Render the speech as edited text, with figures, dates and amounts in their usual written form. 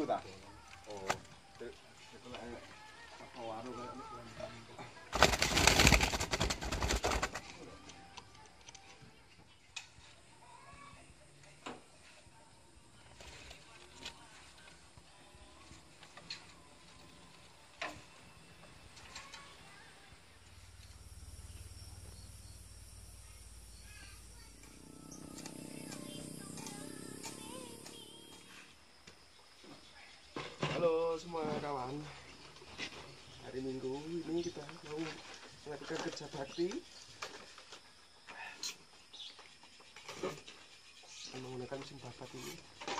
kuda. Oh, semua kawan, hari Minggu ini kita mau melakukan kerja bakti menggunakan mesin babat ini.